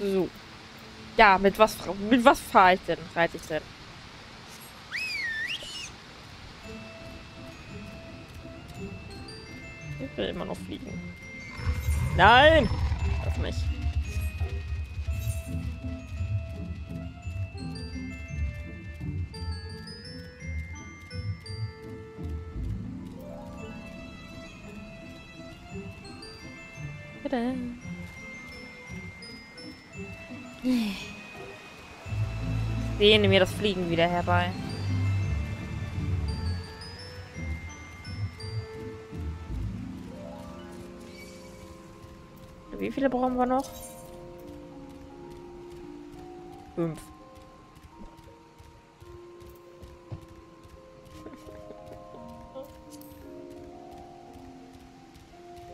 So. Ja, mit was fahre ich denn? Reite ich denn? Ich will immer noch fliegen. Nein! Lass mich. Tada. Ich sehne mir das Fliegen wieder herbei. Wie viele brauchen wir noch? 5.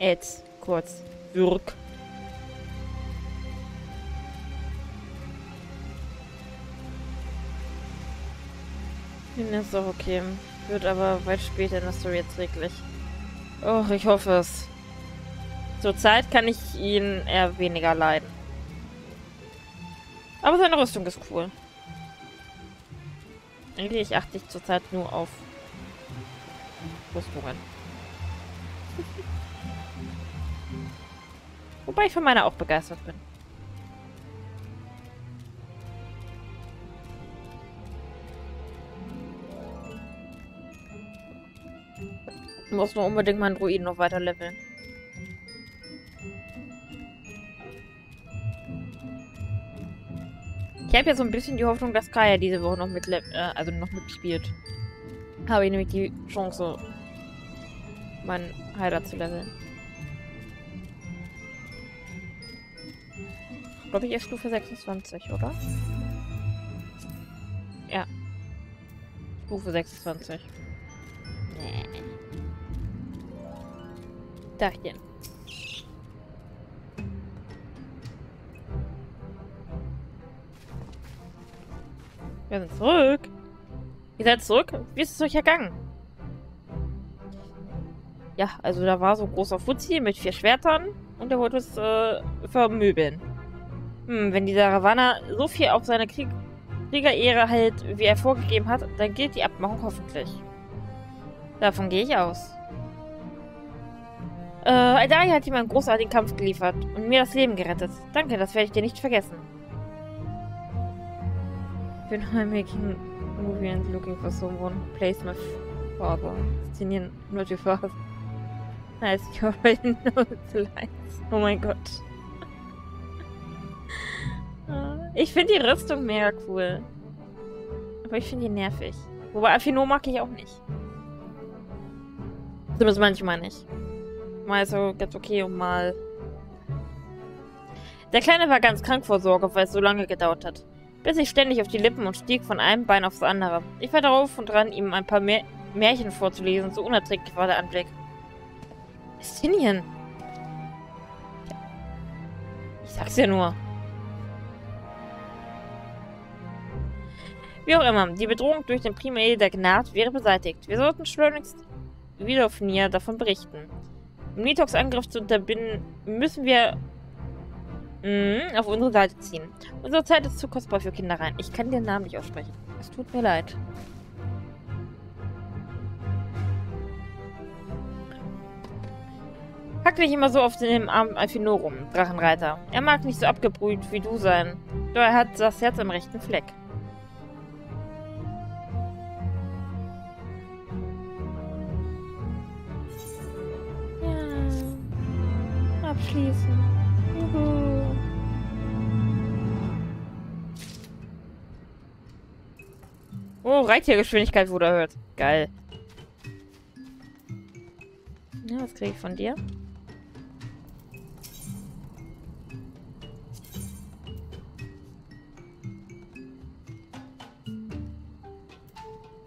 Jetzt kurz. Wirk. Das ist auch okay. Wird aber weit später in der Story erträglich. Och, ich hoffe es. Zurzeit kann ich ihn eher weniger leiden. Aber seine Rüstung ist cool. Eigentlich achte ich zurzeit nur auf Rüstungen. Wobei ich von meiner auch begeistert bin. Ich muss nur unbedingt meinen Druiden noch weiter leveln. Ich habe ja so ein bisschen die Hoffnung, dass Kaya diese Woche noch mitspielt. Habe ich nämlich die Chance, meinen Heiler zu leveln. Glaube ich erst Stufe 26, oder? Ja. Stufe 26. Nee. Dachchen. Wir sind zurück. Ihr seid zurück? Wie ist es euch ergangen? Ja, also da war so ein großer Fuzzi mit 4 Schwertern und der wollte uns vermöbeln. Wenn dieser Ravana so viel auf seine Kriegerehre hält, wie er vorgegeben hat, dann gilt die Abmachung hoffentlich. Davon gehe ich aus. Aldari hat ihm einen großartigen Kampf geliefert und mir das Leben gerettet. Danke, das werde ich dir nicht vergessen. I'm making a movie and looking for someone who plays my father. Justinian, not your father. Nice, you already know the lines. Oh mein Gott. Ich finde die Rüstung mega cool. Aber ich finde die nervig. Wobei Afino mag ich auch nicht. Zumindest manchmal nicht. Mal so ganz okay und mal... Der Kleine war ganz krank vor Sorge, weil es so lange gedauert hat. Biss ich ständig auf die Lippen und stieg von einem Bein aufs andere. Ich war darauf und dran, ihm ein paar Märchen vorzulesen, so unerträglich war der Anblick. Justinian! Ich sag's ja nur. Wie auch immer, die Bedrohung durch den Primae der Gnad wäre beseitigt. Wir sollten schleunigst wieder auf Nia davon berichten. Um Nidhoggs Angriff zu unterbinden, müssen wir... auf unsere Seite ziehen. Unsere Zeit ist zu kostbar für Kinderrein. Ich kann den Namen nicht aussprechen. Es tut mir leid. Hack dich immer so oft in dem armen Alfino rum, Drachenreiter. Er mag nicht so abgebrüht wie du sein, doch er hat das Herz am rechten Fleck. Ja. Abschließen. Juhu. Oh, Reittiergeschwindigkeit wurde erhöht. Geil. Ja, was kriege ich von dir?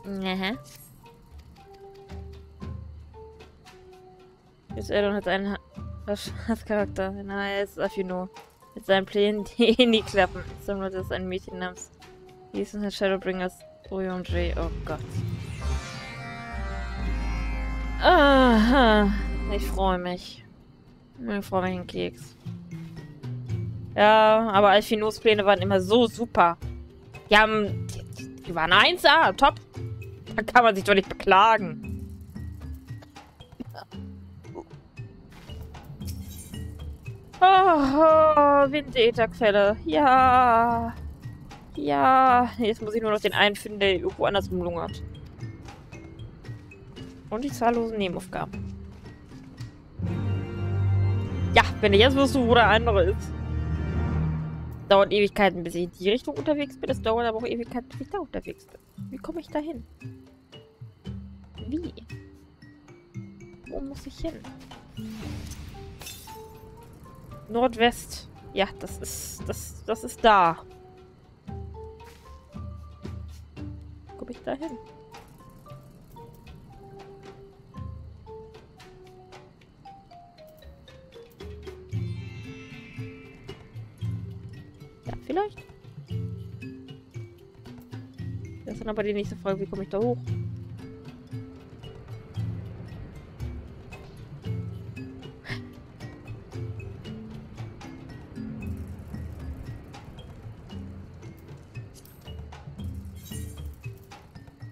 Aha. Jetzt Eldon hat einen Hasscharakter. Na, er ist Afino. Mit seinen Plänen, die in die Klappen. Sammelt ist ein Mädchen namens. Wie ist denn Shadowbringers? Oyonji, oh Gott. Aha, ich freue mich. Ich freue mich in Keks. Ja, aber Alfinos Pläne waren immer so super. Die waren 1A, top. Da kann man sich doch nicht beklagen. Oh, Windeterquelle. Ja. Ja. Jetzt muss ich nur noch den einen finden, der irgendwo anders rumlungert. Und die zahllosen Nebenaufgaben. Ja, wenn ich jetzt wüsste, wo der andere ist. Dauert Ewigkeiten, bis ich in die Richtung unterwegs bin. Es dauert aber auch Ewigkeiten, bis ich da unterwegs bin. Wie komme ich da hin? Wie? Wo muss ich hin? Nordwest. Ja, das ist... Das ist da. Wie komme ich da hin? Ja, vielleicht. Das ist dann aber die nächste Frage. Wie komme ich da hoch?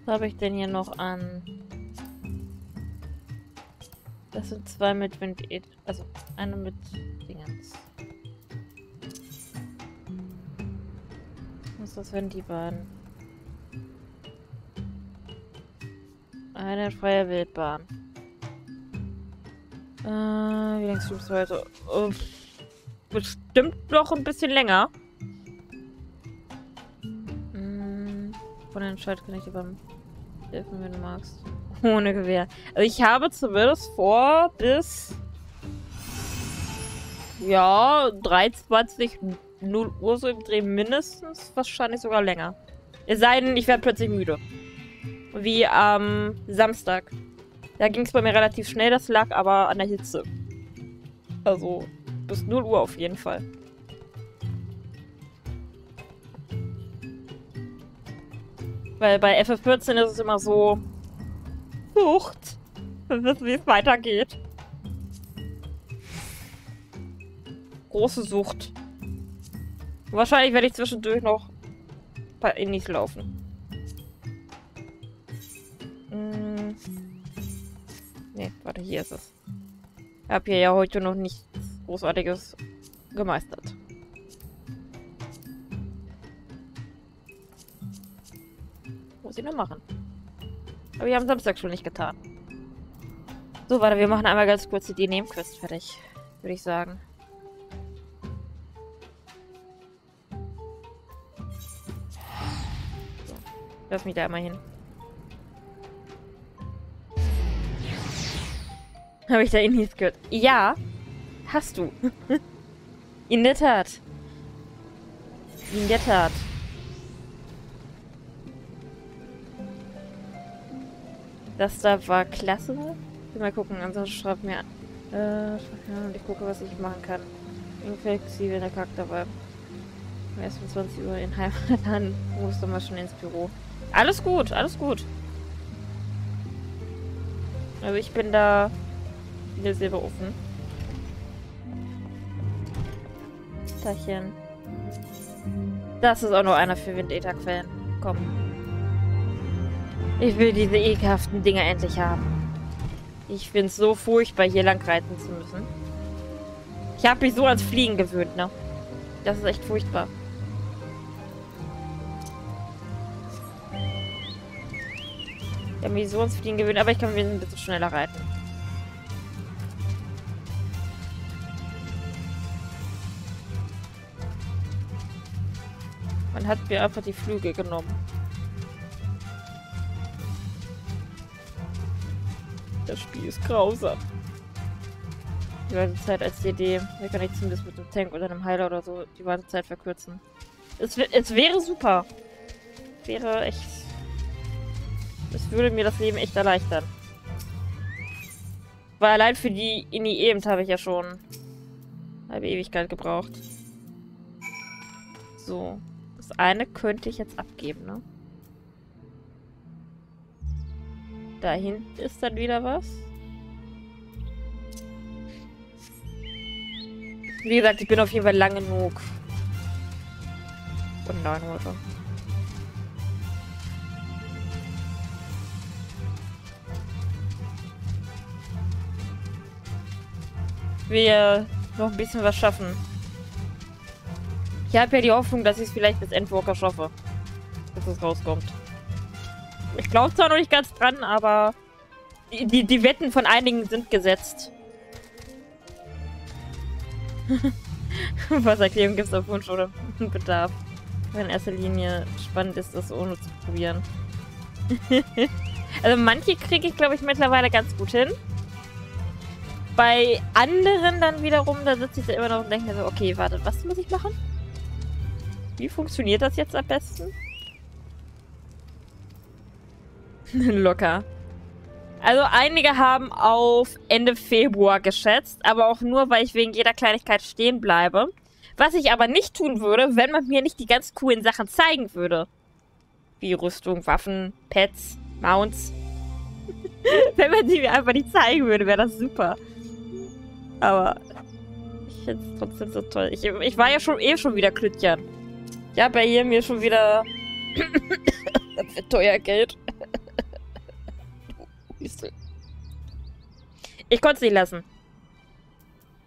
Was habe ich denn hier noch an? Das sind zwei mit Wind... Also, eine mit Dingens. Was werden die beiden? Eine freie Wildbahn. Wie lange streamst du heute? Bestimmt noch ein bisschen länger. Von den Schalten kann ich dir beim helfen, wenn du magst. Ohne Gewehr. Also ich habe zumindest vor, bis... Ja, 23:00 Uhr so im Dreh mindestens. Wahrscheinlich sogar länger. Es sei denn, ich werde plötzlich müde. Wie am Samstag. Da ging es bei mir relativ schnell. Das lag aber an der Hitze. Also bis 0 Uhr auf jeden Fall. Weil bei FF14 ist es immer so... Hucht! Wir wissen, wie es weitergeht. Große Sucht. Wahrscheinlich werde ich zwischendurch noch ein paar Innis laufen. Ne, warte, hier ist es. Ich habe hier ja heute noch nichts Großartiges gemeistert. Muss ich noch machen. Aber wir haben Samstag schon nicht getan. So, warte, wir machen einmal ganz kurz die Nebenquest fertig, würde ich sagen. Lass mich da einmal hin. Habe ich da Innis gehört? Ja, hast du. In der Tat. In der Tat. Das da war klasse. Mal gucken, ansonsten schreibt mir an. Und ich gucke, was ich machen kann. Inflexibel in der Charakter war. Um erst um 20 Uhr in Heimat an. Muss doch mal schon ins Büro. Alles gut, alles gut. Also ich bin da wieder sehr offen. Tachchen. Das ist auch nur einer für Windether-Quellen. Komm. Ich will diese ekelhaften Dinger endlich haben. Ich find's so furchtbar, hier lang reiten zu müssen. Ich habe mich so ans Fliegen gewöhnt, ne? Das ist echt furchtbar. Ich habe mich so ans Fliegen gewöhnt, aber ich kann mir ein bisschen schneller reiten. Man hat mir einfach die Flüge genommen. Das Spiel ist grausam. Die Wartezeit als CD, da kann ich zumindest mit einem Tank oder einem Heiler oder so die Wartezeit verkürzen. Es wäre super. Wäre echt... Es würde mir das Leben echt erleichtern. Weil allein für die Inni eben habe ich ja schon halbe Ewigkeit gebraucht. So. Das eine könnte ich jetzt abgeben, ne? Da hinten ist dann wieder was. Wie gesagt, ich bin auf jeden Fall lang genug. Und nein, Leute. Wir noch ein bisschen was schaffen. Ich habe ja die Hoffnung, dass ich es vielleicht bis Endwalker schaffe. Bis es rauskommt. Ich glaube zwar noch nicht ganz dran, aber die Wetten von einigen sind gesetzt. Wasserkleben gibt es auf Wunsch oder Bedarf. In erster Linie spannend ist das, ohne zu probieren. Also manche kriege ich, glaube ich, mittlerweile ganz gut hin. Bei anderen dann wiederum, da sitze ich da immer noch und denke mir so, okay, warte, was muss ich machen? Wie funktioniert das jetzt am besten? Locker. Also einige haben auf Ende Februar geschätzt, aber auch nur, weil ich wegen jeder Kleinigkeit stehen bleibe. Was ich aber nicht tun würde, wenn man mir nicht die ganz coolen Sachen zeigen würde. Wie Rüstung, Waffen, Pets, Mounts. Wenn man sie mir einfach nicht zeigen würde, wäre das super. Aber ich finde es trotzdem so toll. Ich war ja schon schon wieder Klütchen. Ja, bei ihr mir schon wieder für teuer Geld. Ich konnte es nicht lassen.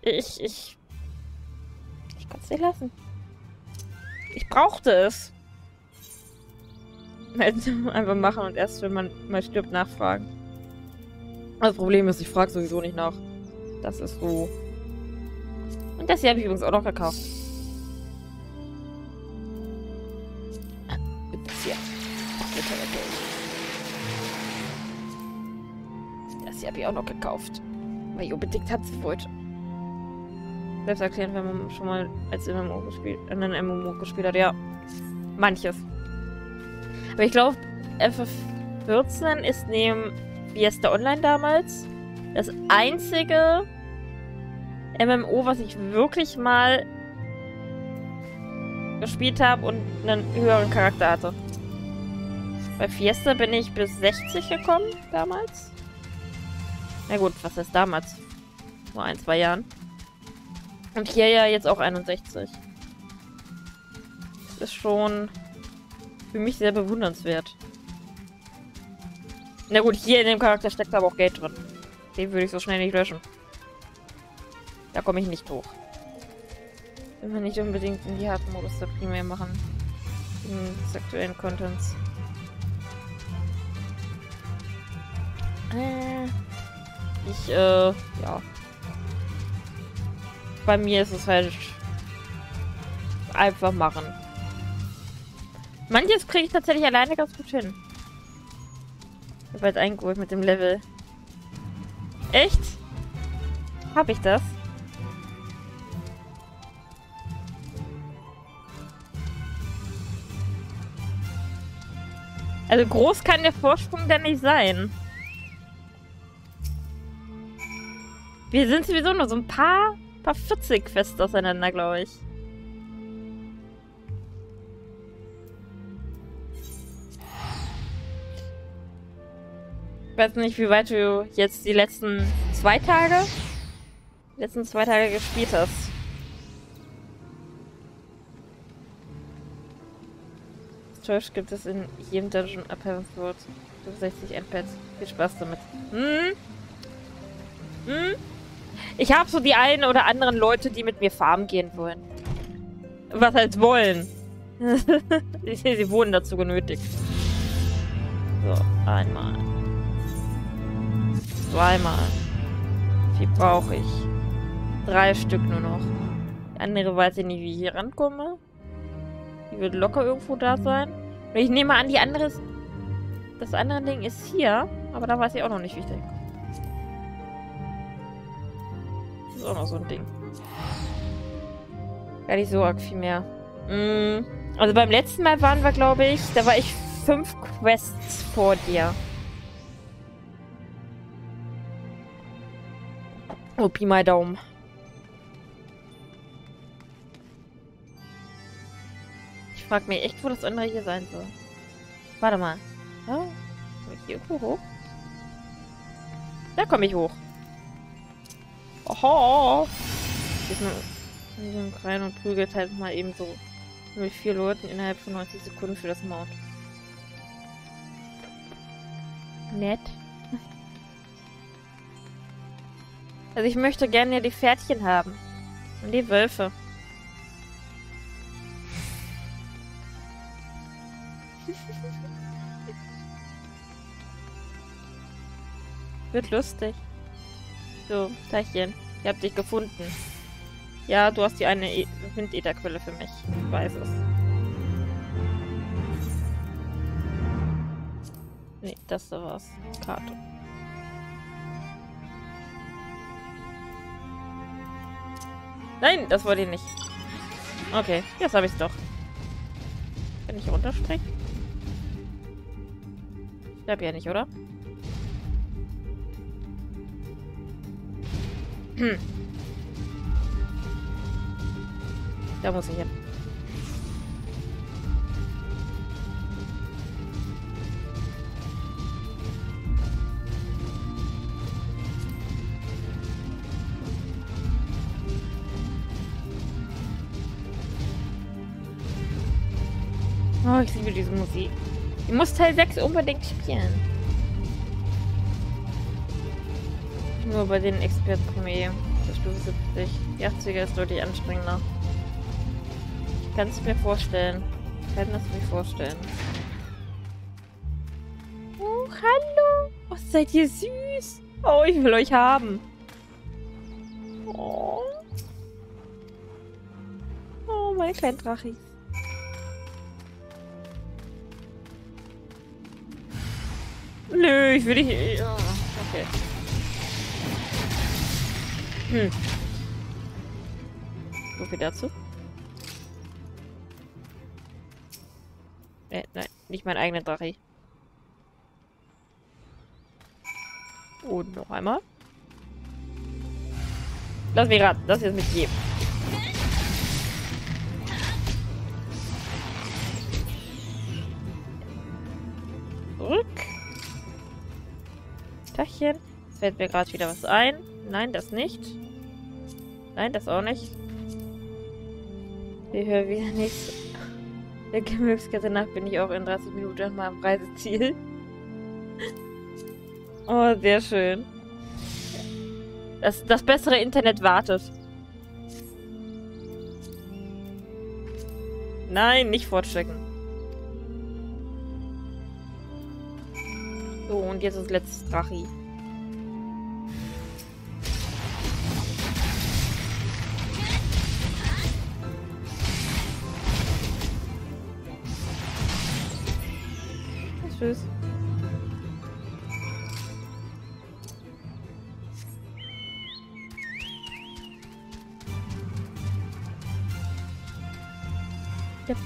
Ich konnte es nicht lassen. Ich brauchte es. Also einfach machen und erst, wenn man mal stirbt, nachfragen. Das Problem ist, ich frage sowieso nicht nach. Das ist so. Und das hier habe ich übrigens auch noch gekauft. Das hier. Das hier habe ich auch noch gekauft. Weil ich unbedingt hat sie wollte. Selbst erklären, wenn man schon mal als MMO gespielt, in einem MMO gespielt hat. Ja. Manches. Aber ich glaube, FF14 ist neben Fiesta Online damals das einzige MMO, was ich wirklich mal gespielt habe und einen höheren Charakter hatte. Bei Fiesta bin ich bis 60 gekommen damals. Na gut, was heißt damals? Vor 1, 2 Jahren. Und hier ja jetzt auch 61. Das ist schon für mich sehr bewundernswert. Na gut, hier in dem Charakter steckt aber auch Geld drin. Den würde ich so schnell nicht löschen. Da komme ich nicht hoch. Wenn wir nicht unbedingt in die harten Modus der Primär machen. Des aktuellen Contents. Ja. Bei mir ist es halt einfach machen. Manches kriege ich tatsächlich alleine ganz gut hin. Ich habe halt eingeholt mit dem Level. Echt? Hab ich das? Also groß kann der Vorsprung denn nicht sein. Wir sind sowieso nur so ein paar 40 Quests auseinander, glaube ich. Ich weiß nicht, wie weit du jetzt die letzten zwei Tage gespielt hast. Täusch gibt es in jedem Dungeon ab Hraesvelgr 65 Endpads. Viel Spaß damit. Ich habe so die einen oder anderen Leute, die mit mir farmen gehen wollen. Was heißt wollen? Sie wurden dazu genötigt. So, einmal. Zweimal. Wie brauche ich? 3 Stück nur noch. Die andere weiß ich nicht, wie ich hier rankomme. Die wird locker irgendwo da sein. Und ich nehme an, die andere ist... Das andere Ding ist hier. Aber da weiß ich auch noch nicht, wie ich da hinkomme. Das ist auch noch so ein Ding. Gar nicht so arg viel mehr. Also beim letzten Mal waren wir, glaube ich... Da war ich 5 Quests vor dir. Oh, Pi mal Daumen. Ich frag mich echt, wo das andere hier sein soll. Warte mal. Ja? Komm ich hier irgendwo hoch? Da komme ich hoch. Oho! in den rein und prügelt halt mal eben so mit 4 Leuten innerhalb von 90 Sekunden für das Mount. Nett. Also ich möchte gerne ja die Pferdchen haben. Und die Wölfe. Wird lustig. So, Teilchen. Ich hab dich gefunden. Ja, du hast die eine Windätherquelle für mich. Ich weiß es. Nee, das da war's. Karte. Nein, das wollte ich nicht. Okay, jetzt habe ich es doch. Kann ich runterspringen? Ich glaube ja nicht, oder? Hm. Da muss ich hin. Oh, ich liebe diese Musik. Ich muss Teil 6 unbedingt spielen. Nur bei den Experten-Premiere. Das Stufe 70. Die 80er ist deutlich anstrengender. Ich kann es mir vorstellen. Ich kann das mir vorstellen. Oh, hallo. Oh, seid ihr süß. Oh, ich will euch haben. Oh. Oh, meine kleinen Drachis. Nö, ich will nicht... Ja, okay. Hm. So viel dazu. Nein, nicht mein eigener Drache. Und noch einmal. Lass mich raten, das jetzt mit jedem. Zurück. Tachchen. Jetzt fällt mir gerade wieder was ein. Nein, das nicht. Nein, das auch nicht. Wir hören wieder nichts. Der Gemütskette nach bin ich auch in 30 Minuten mal am Reiseziel. Oh, sehr schön. Das bessere Internet wartet. Nein, nicht fortschicken. So, und jetzt das letzte Drachi. Tschüss. Das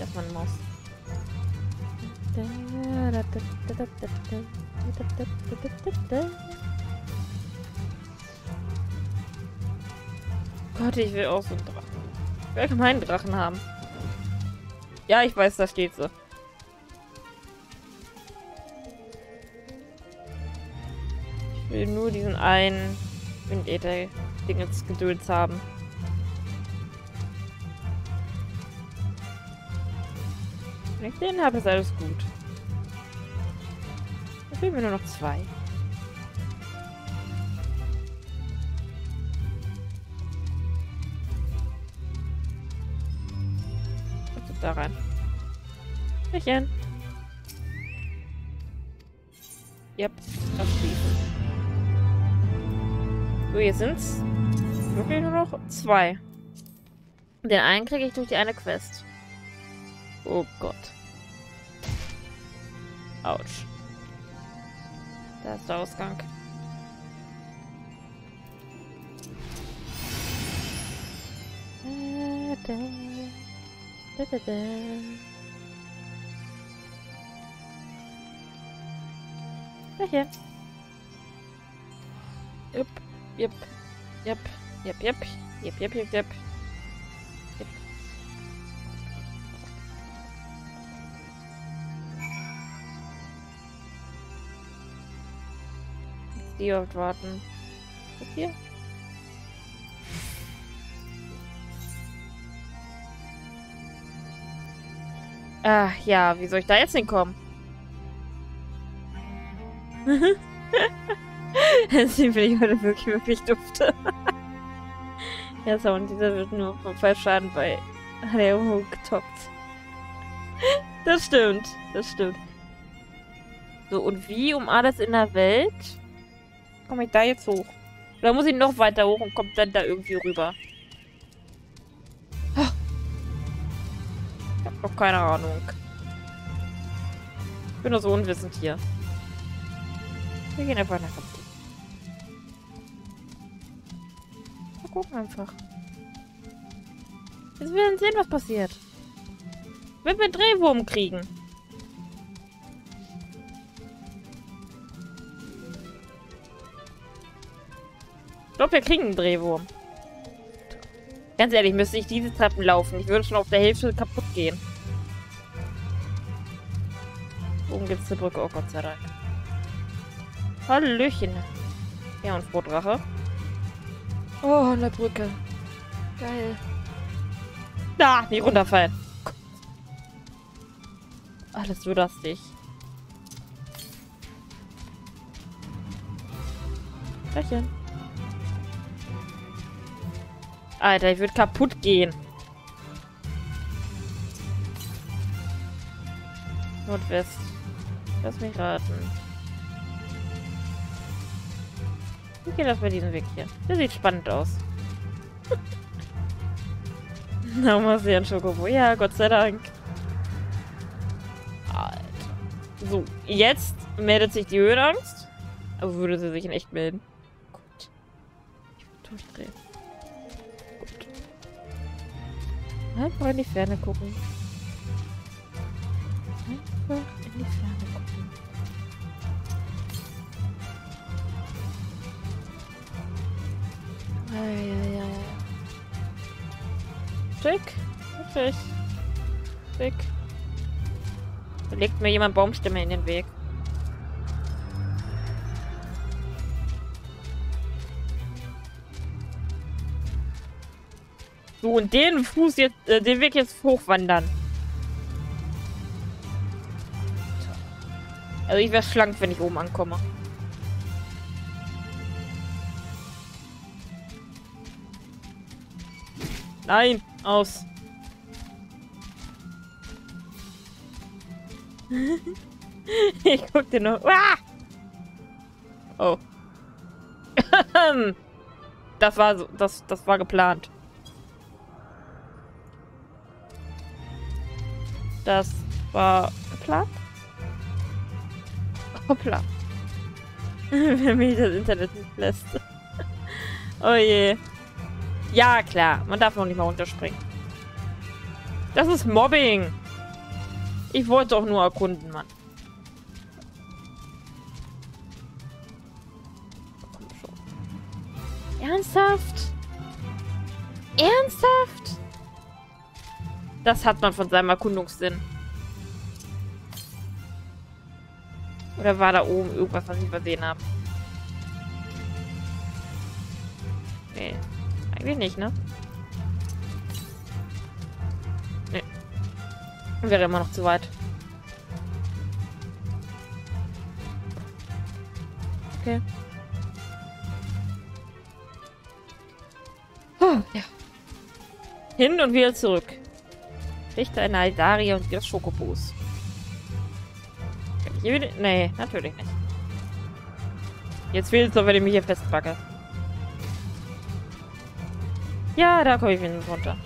ist meine Maus. Gott, ich will auch so einen Drachen. Ich will keinen Drachen haben. Ja, ich weiß, da steht so. Ich will nur diesen einen Windäther-Ding ins Gedöns haben. Wenn ich den habe, ist alles gut. Da fehlen mir nur noch 2. Da rein. Tschüsschen. Yep, abschließen. So, hier sind's wirklich nur noch 2. Den einen kriege ich durch die eine Quest. Oh Gott. Autsch. Da ist der Ausgang. Da. Da, da, da. Da hier. Jupp, jupp, jupp, jupp, jupp, jupp, jupp, jupp, jupp. Die oft warten. das hier? Ach ja, wie soll ich da jetzt hinkommen? Das finde ich heute wirklich, wirklich dufte. Ja, so, und dieser wird nur vom Fallschaden bei Hraesvelgr getoppt. Das stimmt, das stimmt. So, und wie um alles in der Welt komme ich da jetzt hoch? Oder muss ich noch weiter hoch und kommt dann da irgendwie rüber? Oh. Ich hab noch keine Ahnung. Ich bin nur so unwissend hier. Wir gehen einfach nach oben. Wir gucken einfach. Jetzt werden wir sehen, was passiert. Wenn wir einen Drehwurm kriegen. Ich glaube, wir kriegen einen Drehwurm. Ganz ehrlich, müsste ich diese Treppen laufen. Ich würde schon auf der Hälfte kaputt gehen. Oben gibt es eine Brücke. Oh Gott sei Dank. Hallöchen. Ja, und Sportrache. Oh, eine Brücke. Geil. Da, nicht runterfallen. Alles so lustig. Lächeln. Alter, ich würde kaputt gehen. Nordwest. Lass mich raten. Wie geht das bei diesem Weg hier? Der sieht spannend aus. Na, mal sehen, Schokobo. Ja, Gott sei Dank. So, jetzt meldet sich die Höhenangst. Also würde sie sich in echt melden. Gut. Ich will durchdrehen. Gut. Einfach in die Ferne gucken. Einfach in die Ferne gucken. Ja. Tick. Tick. Tick. Da legt mir jemand Baumstämme in den Weg. So, und den Fuß jetzt, den Weg jetzt hochwandern. Also ich wäre schlank, wenn ich oben ankomme. Nein, aus. Ich guck dir noch. Ah! Oh. Das war so. Das war geplant. Das war geplant? Hoppla. Wenn mich das Internet nicht lässt. Oh je. Ja, klar. Man darf noch nicht mal runterspringen. Das ist Mobbing. Ich wollte doch nur erkunden, Mann. Komm schon. Ernsthaft? Ernsthaft? Das hat man von seinem Erkundungssinn. Oder war da oben irgendwas, was ich übersehen habe? Nee. Eigentlich nicht, ne? Wäre immer noch zu weit. Okay. Oh, ja. Hin und wieder zurück. Richte eine Aldaria und wieder Schokobos. Kann ich hier wieder... Nee, natürlich nicht. Jetzt fehlt es doch, wenn ich mich hier festpacke. Ja, da komme ich wieder runter.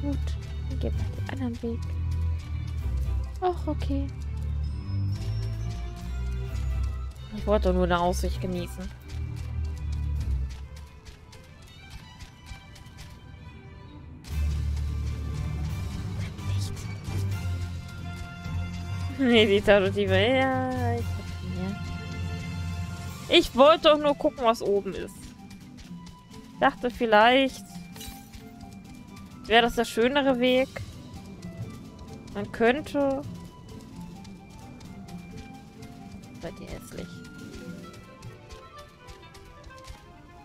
Gut, dann gehen wir den anderen Weg. Ach, okay. Ich wollte doch nur eine Aussicht genießen. Nee, die Tarotive. Ja, ich hab hier. Ich wollte doch nur gucken, was oben ist. Ich dachte vielleicht... Wäre das der schönere Weg? Man könnte... seid ihr hässlich.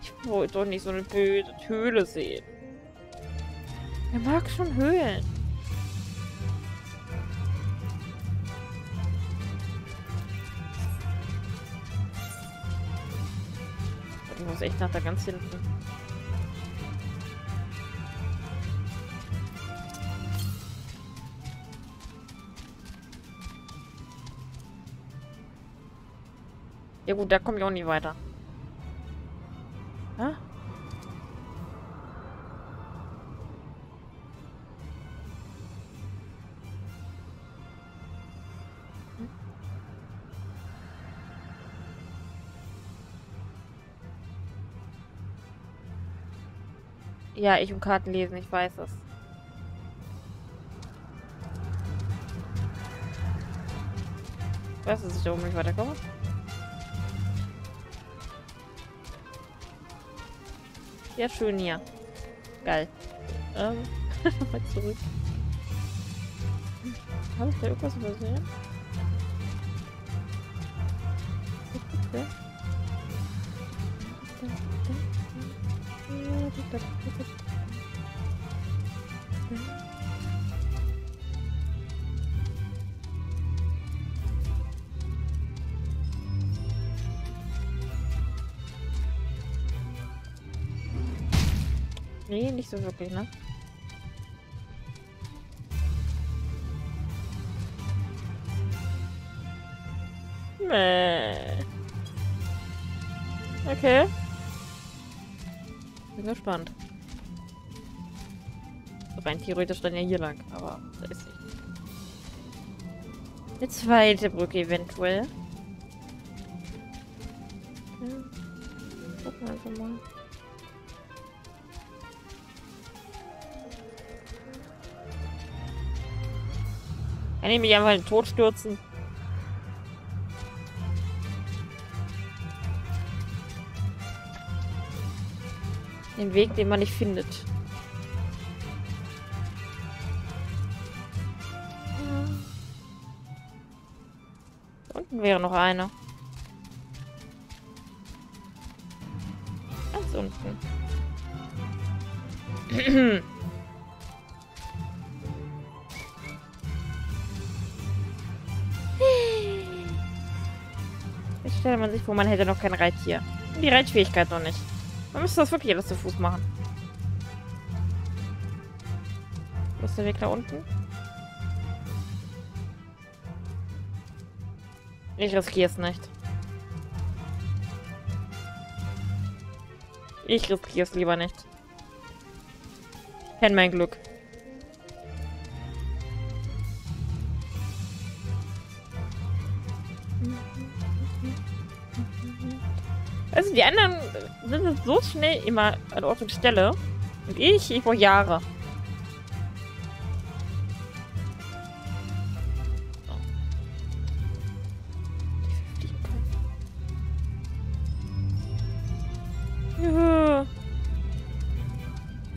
Ich wollte doch nicht so eine böse Höhle sehen. Er mag schon Höhlen. Ich muss echt nach da ganz hinten. Ja gut, da komme ich auch nicht weiter. Hä? Ja, ich um Karten lesen, ich weiß es. Ich weiß, dass ich da oben nicht weiterkomme. Ja, schön hier. Geil. Mal zurück. Habe ich da irgendwas übersehen? Nee, nicht so wirklich, ne? Mäh. Okay. Bin gespannt. Rein theoretisch dann ja hier lang, aber da ist nicht. Eine zweite Brücke eventuell. Okay. Gucken wir einfach mal. Kann ich mich einfach in den Tod stürzen? Den Weg, den man nicht findet. Da unten wäre noch einer. Ganz unten. Stellt man sich vor, man hätte noch kein Reittier. Und die Reitfähigkeit noch nicht. Man müsste das wirklich alles zu Fuß machen. Wo ist der Weg da unten? Ich riskiere es nicht. Ich riskiere es lieber nicht. Ich kenne mein Glück. Also die anderen sind so schnell immer an Ort und Stelle. Und ich brauche Jahre.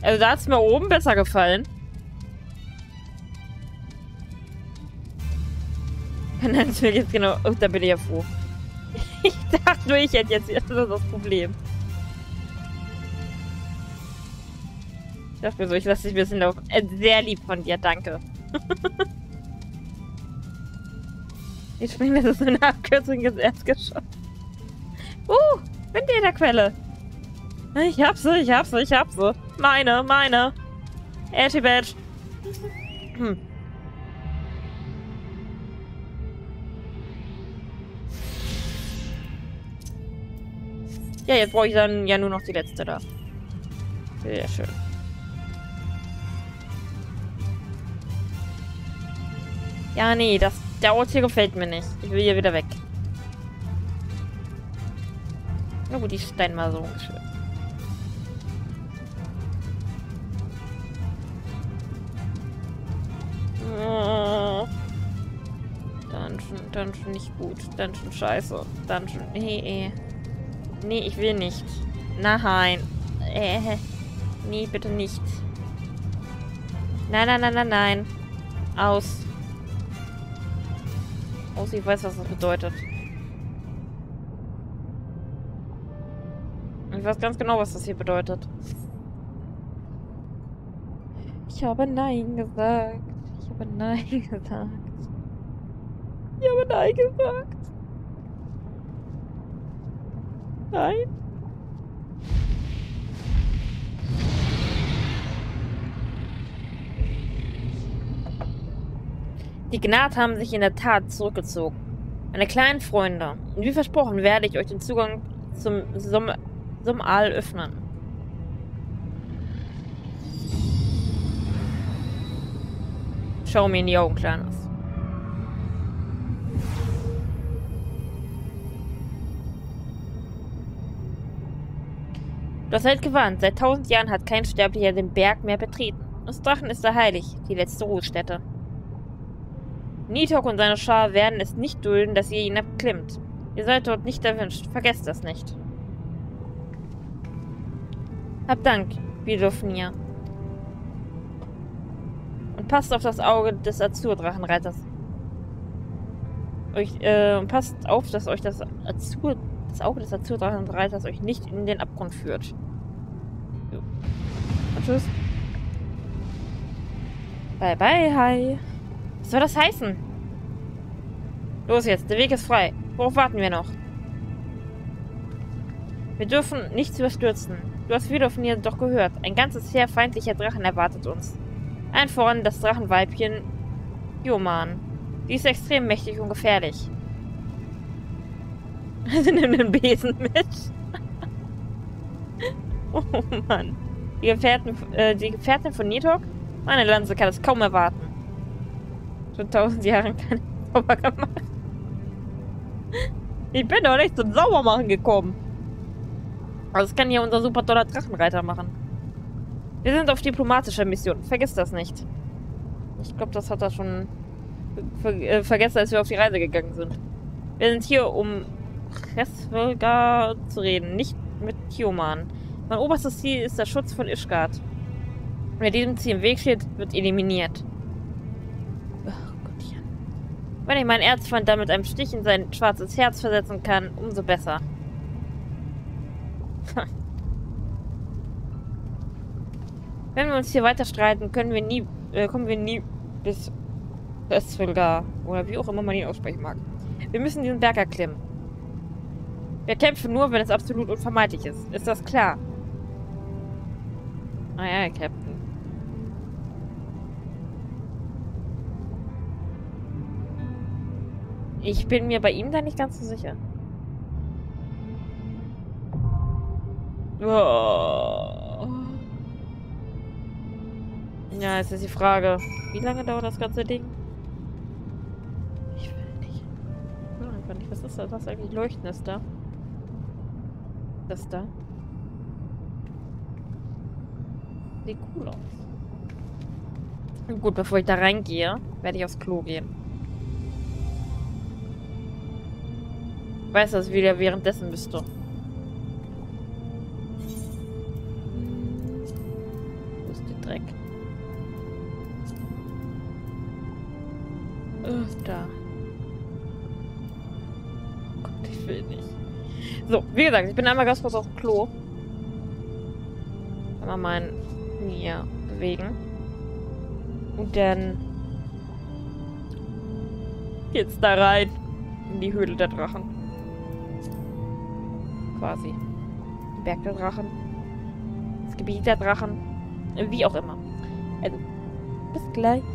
Also da hat es mir oben besser gefallen. Und dann ist mir jetzt genau... Oh, da bin ich ja froh. Ich dachte nur, ich hätte jetzt das Problem. Ich dachte mir so, ich lasse dich ein bisschen laufen. Sehr lieb von dir, danke. Ich bin mir das in der Abkürzung jetzt erst geschafft. Bin in der Quelle. Ich hab sie, ich hab sie, ich hab sie. Meine. Ashy Badge. Ja, jetzt brauche ich dann ja nur noch die letzte da. Sehr schön. Ja, nee, der Ort hier gefällt mir nicht. Ich will hier wieder weg. Na gut, die Steine mal so schön. Dungeon nicht gut. Dungeon scheiße. Dungeon. Nee, ich will nicht. Nein. Nee, bitte nicht. Nein. Aus. Ich weiß, was das bedeutet. Ich weiß ganz genau, was das hier bedeutet. Ich habe Nein gesagt. Ich habe Nein gesagt. Ich habe Nein gesagt. Nein. Die Gnad haben sich in der Tat zurückgezogen. Meine kleinen Freunde, wie versprochen werde ich euch den Zugang zum Aal öffnen. Schau mir in die Augen, Kleines. Du hast halt gewarnt. Seit 1000 Jahren hat kein Sterblicher den Berg mehr betreten. Das Drachen ist da heilig, die letzte Ruhestätte. Nidhogg und seine Schar werden es nicht dulden, dass ihr ihn abklimmt. Ihr seid dort nicht erwünscht. Vergesst das nicht. Hab Dank, Bidofnir. Und passt auf das Auge des Azur-Drachenreiters. Passt auf, dass euch das Auge des Azur-Drachenreiters euch nicht in den Abgrund führt. So. Und tschüss. Bye, bye, hi. Was soll das heißen? Los jetzt, der Weg ist frei. Worauf warten wir noch? Wir dürfen nichts überstürzen. Du hast wieder von ihr doch gehört. Ein ganzes Heer feindlicher Drachen erwartet uns. Allen voran das Drachenweibchen Joman. Die ist extrem mächtig und gefährlich. Sie nimmt den Besen mit. Oh Mann. Die Gefährtin von Nidhogg? Meine Lanze kann es kaum erwarten. Schon 1000 Jahren kann ich sauber gemacht. Ich bin doch nicht zum Saubermachen gekommen. Also das kann hier unser super toller Drachenreiter machen. Wir sind auf diplomatischer Mission. Vergiss das nicht. Ich glaube, das hat er schon vergessen, als wir auf die Reise gegangen sind. Wir sind hier, um Hraesvelgr zu reden, nicht mit Kioman. Mein oberstes Ziel ist der Schutz von Ishgard. Wer diesem Ziel im Weg steht, wird eliminiert. Wenn ich meinen Erzfeind damit einem Stich in sein schwarzes Herz versetzen kann, umso besser. Wenn wir uns hier weiter streiten, kommen wir nie bis Hraesvelgr, oder wie auch immer man ihn aussprechen mag. Wir müssen diesen Berg erklimmen. Wir kämpfen nur, wenn es absolut unvermeidlich ist. Ist das klar? Ah ja, Captain. Ich bin mir bei ihm da nicht ganz so sicher. Oh. Ja, jetzt ist die Frage, wie lange dauert das ganze Ding? Ich will nicht. Ich will einfach nicht. Was ist das? Was eigentlich leuchten ist da? Das da? Sieht cool aus. Gut, bevor ich da reingehe, werde ich aufs Klo gehen. Weiß, dass ich wieder währenddessen müsste. Wo ist der Dreck? Oh, da. Oh Gott, ich will nicht. So, wie gesagt, ich bin einmal ganz kurz auf dem Klo. Einmal mein Nier bewegen. Und dann geht's da rein. In die Höhle der Drachen. Quasi. Berg der Drachen. Das Gebiet der Drachen. Wie auch immer. Also, bis gleich.